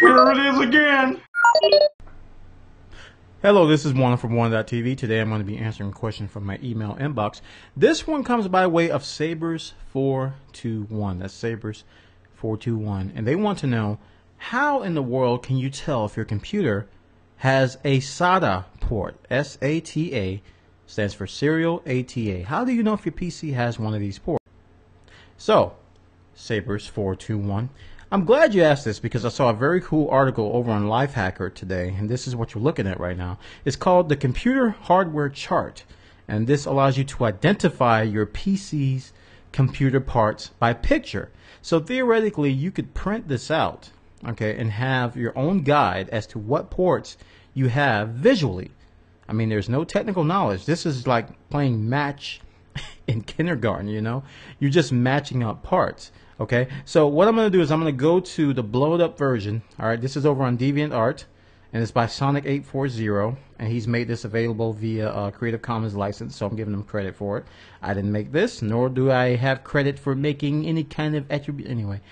Here it is again. Hello, this is Bwana from Bwana.TV. Today I'm going to be answering questions from my email inbox. This one comes by way of Sabres421. That's Sabres421. And they want to know, how in the world can you tell if your computer has a SATA port? S-A-T-A stands for serial ATA. How do you know if your PC has one of these ports? So, Sabres421. I'm glad you asked this because I saw a very cool article over on Lifehacker today, and this is what you're looking at right now. It's called the Computer Hardware Chart, and this allows you to identify your PC's computer parts by picture. So theoretically, you could print this out, okay, and have your own guide as to what ports you have visually. I mean, there's no technical knowledge. This is like playing match in kindergarten, you know? You're just matching up parts. Okay, so what I'm going to do is I'm going to go to the blowed up version. All right, this is over on DeviantArt, and it's by Sonic840, and he's made this available via Creative Commons license, so I'm giving him credit for it. I didn't make this, nor do I have credit for making any kind of attribute. Anyway,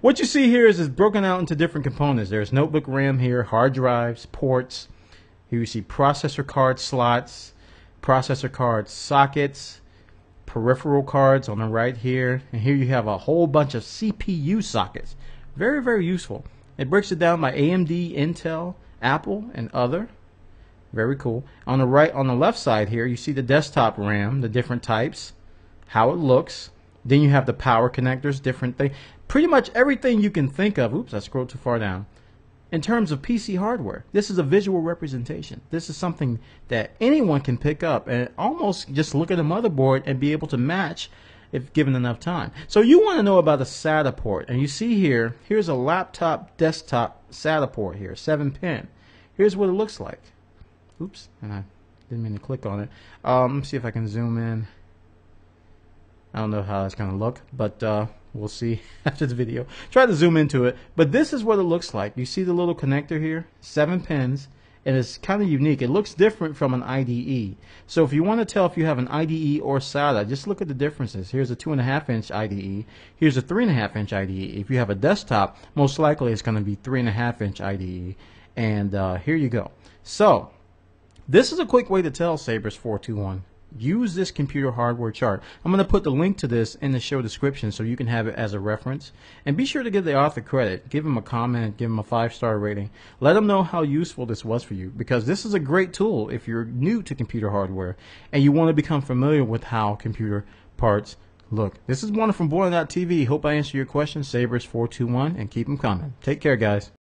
what you see here is it's broken out into different components. There's notebook RAM here, hard drives, ports. Here you see processor card slots, processor card sockets, peripheral cards on the right here, and here you have a whole bunch of CPU sockets. Very useful. It breaks it down by AMD, Intel, Apple, and other. Very cool. On the right, on the left side here, you see the desktop RAM, the different types, how it looks. Then you have the power connectors, different things. Pretty much everything you can think of. Oops, I scrolled too far down. In terms of PC hardware, this is a visual representation. This is something that anyone can pick up and almost just look at a motherboard and be able to match if given enough time. So you want to know about the SATA port. And you see here, here's a laptop desktop SATA port here, 7-pin. Here's what it looks like. Oops, and I didn't mean to click on it. Let's see if I can zoom in. I don't know how it's going to look, but we'll see after the video. Try to zoom into it, but this is what it looks like. You see the little connector here, 7 pins, and it's kind of unique. It looks different from an IDE. So if you want to tell if you have an IDE or SATA, just look at the differences. Here's a 2.5-inch IDE. Here's a 3.5-inch IDE. If you have a desktop, most likely it's going to be 3.5-inch IDE. And here you go. So this is a quick way to tell, Sabres421. Use this computer hardware chart. I'm going to put the link to this in the show description so you can have it as a reference. And be sure to give the author credit. Give him a comment. Give him a 5-star rating. Let him know how useful this was for you, because this is a great tool if you're new to computer hardware and you want to become familiar with how computer parts look. This is Bwana from Bwana.TV. Hope I answered your question, Sabres421, and keep them coming. Take care, guys.